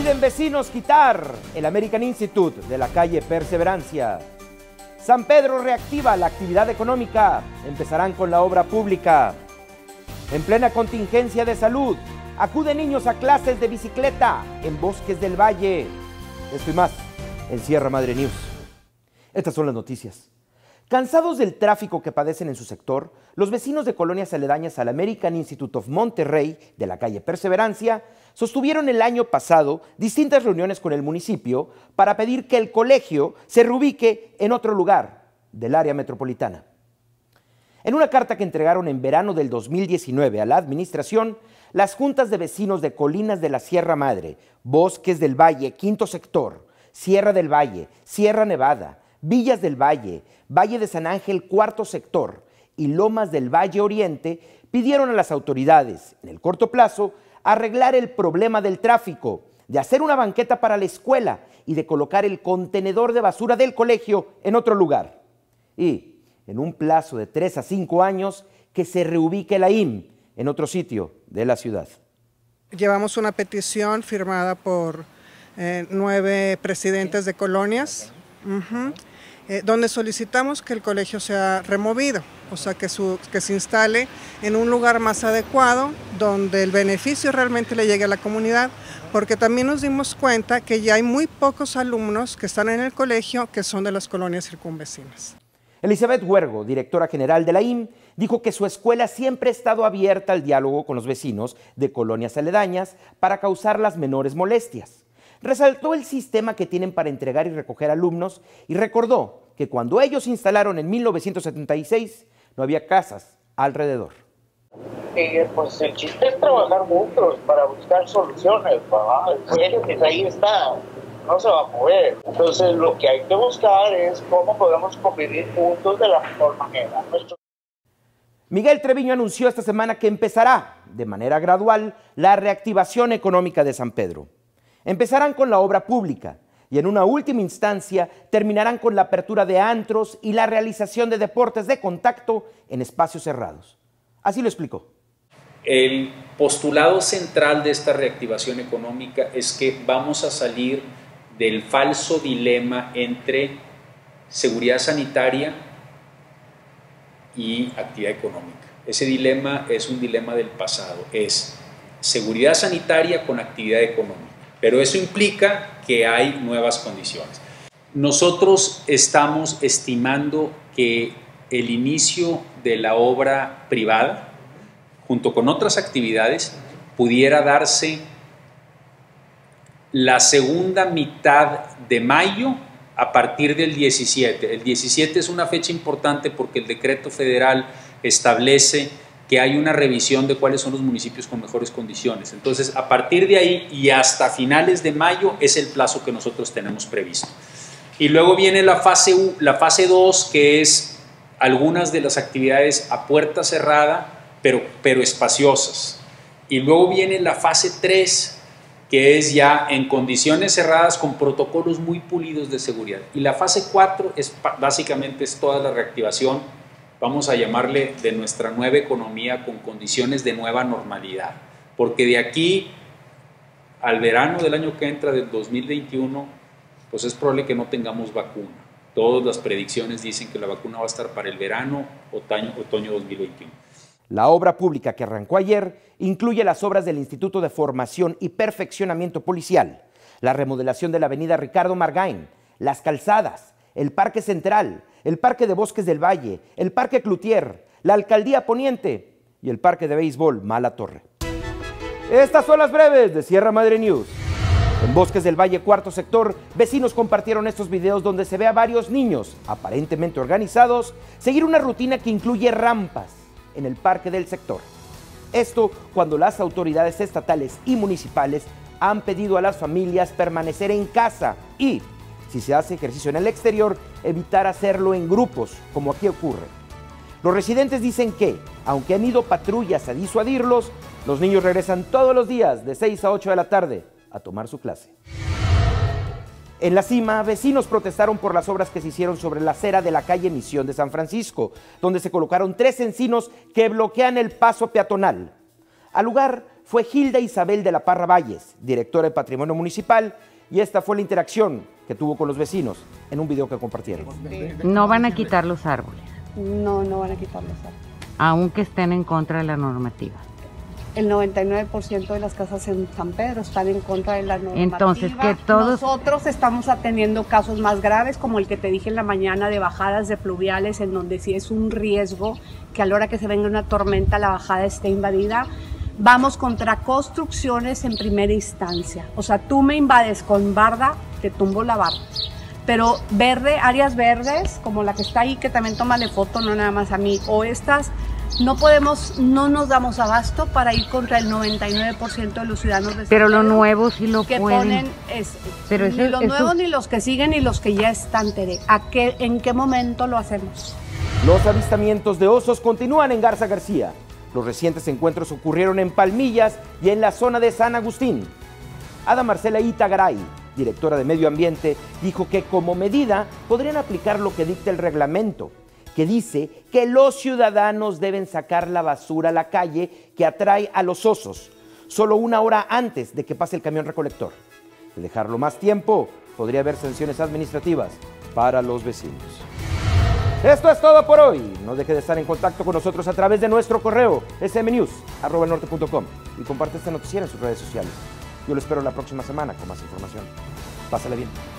Piden vecinos quitar el American Institute de la calle Perseverancia. San Pedro reactiva la actividad económica. Empezarán con la obra pública. En plena contingencia de salud, acuden niños a clases de bicicleta en Bosques del Valle. Esto y más en Sierra Madre News. Estas son las noticias. Cansados del tráfico que padecen en su sector, los vecinos de colonias aledañas al American Institute of Monterrey de la calle Perseverancia sostuvieron el año pasado distintas reuniones con el municipio para pedir que el colegio se reubique en otro lugar del área metropolitana. En una carta que entregaron en verano del 2019 a la administración, las juntas de vecinos de Colinas de la Sierra Madre, Bosques del Valle, Quinto Sector, Sierra del Valle, Sierra Nevada, Villas del Valle, Valle de San Ángel, Cuarto Sector y Lomas del Valle Oriente pidieron a las autoridades, en el corto plazo, arreglar el problema del tráfico, de hacer una banqueta para la escuela y de colocar el contenedor de basura del colegio en otro lugar. Y, en un plazo de 3 a 5 años, que se reubique la IM en otro sitio de la ciudad. Llevamos una petición firmada por 9 presidentes de colonias, donde solicitamos que el colegio sea removido, o sea que se instale en un lugar más adecuado donde el beneficio realmente le llegue a la comunidad, porque también nos dimos cuenta que ya hay muy pocos alumnos que están en el colegio que son de las colonias circunvecinas. Elizabeth Huergo, directora general de la IM, dijo que su escuela siempre ha estado abierta al diálogo con los vecinos de colonias aledañas para causar las menores molestias. Resaltó el sistema que tienen para entregar y recoger alumnos y recordó que cuando ellos se instalaron en 1976 no había casas alrededor. Y pues el chiste es trabajar juntos para buscar soluciones, papá. En serio, que ahí está, no se va a mover. Entonces lo que hay que buscar es cómo podemos convivir juntos de la mejor manera. Miguel Treviño anunció esta semana que empezará de manera gradual la reactivación económica de San Pedro. Empezarán con la obra pública y en una última instancia terminarán con la apertura de antros y la realización de deportes de contacto en espacios cerrados. Así lo explicó. El postulado central de esta reactivación económica es que vamos a salir del falso dilema entre seguridad sanitaria y actividad económica. Ese dilema es un dilema del pasado, es seguridad sanitaria con actividad económica. Pero eso implica que hay nuevas condiciones. Nosotros estamos estimando que el inicio de la obra privada, junto con otras actividades, pudiera darse la segunda mitad de mayo a partir del 17. El 17 es una fecha importante porque el decreto federal establece que hay una revisión de cuáles son los municipios con mejores condiciones. Entonces, a partir de ahí y hasta finales de mayo es el plazo que nosotros tenemos previsto. Y luego viene la fase 2, que es algunas de las actividades a puerta cerrada, pero espaciosas. Y luego viene la fase 3, que es ya en condiciones cerradas con protocolos muy pulidos de seguridad. Y la fase 4 básicamente es toda la reactivación, vamos a llamarle, de nuestra nueva economía con condiciones de nueva normalidad, porque de aquí al verano del año que entra, del 2021, pues es probable que no tengamos vacuna. Todas las predicciones dicen que la vacuna va a estar para el verano, otoño 2021. La obra pública que arrancó ayer incluye las obras del Instituto de Formación y Perfeccionamiento Policial, la remodelación de la Avenida Ricardo Margaín, las calzadas, el Parque Central, el Parque de Bosques del Valle, el Parque Cloutier, la Alcaldía Poniente y el Parque de Béisbol Mala Torre. Estas son las breves de Sierra Madre News. En Bosques del Valle, Cuarto Sector, vecinos compartieron estos videos donde se ve a varios niños, aparentemente organizados, seguir una rutina que incluye rampas en el parque del sector. Esto cuando las autoridades estatales y municipales han pedido a las familias permanecer en casa y, si se hace ejercicio en el exterior, evitar hacerlo en grupos, como aquí ocurre. Los residentes dicen que, aunque han ido patrullas a disuadirlos, los niños regresan todos los días de 6 a 8 de la tarde a tomar su clase. En la cima, vecinos protestaron por las obras que se hicieron sobre la acera de la calle Misión de San Francisco, donde se colocaron 3 encinos que bloquean el paso peatonal. Al lugar fue Hilda Isabel de la Parra Valles, directora de Patrimonio Municipal, y esta fue la interacción que tuvo con los vecinos en un video que compartieron. No van a quitar los árboles. No, no van a quitar los árboles. Aunque estén en contra de la normativa. El 99% de las casas en San Pedro están en contra de la normativa. Entonces, que todos... Nosotros estamos atendiendo casos más graves, como el que te dije en la mañana de bajadas de pluviales, en donde sí es un riesgo que a la hora que se venga una tormenta la bajada esté invadida. Vamos contra construcciones en primera instancia. O sea, tú me invades con barda, te tumbo la barda. Pero verde, áreas verdes, como la que está ahí, que también tómale foto, no nada más a mí, o estas... No podemos, no nos damos abasto para ir contra el 99% de los ciudadanos de San Pedro. Pero lo nuevo sí lo que pueden. Ponen es, pero ni eso, los eso... nuevos, ni los que siguen, ni los que ya están, Tere. ¿En qué momento lo hacemos? Los avistamientos de osos continúan en Garza García. Los recientes encuentros ocurrieron en Palmillas y en la zona de San Agustín. Ada Marcela Itagaray, directora de Medio Ambiente, dijo que como medida podrían aplicar lo que dicta el reglamento, que dice que los ciudadanos deben sacar la basura a la calle que atrae a los osos, solo una hora antes de que pase el camión recolector. Al dejarlo más tiempo, podría haber sanciones administrativas para los vecinos. Esto es todo por hoy. No deje de estar en contacto con nosotros a través de nuestro correo smnews@elnorte.com y comparte este noticiero en sus redes sociales. Yo lo espero la próxima semana con más información. Pásale bien.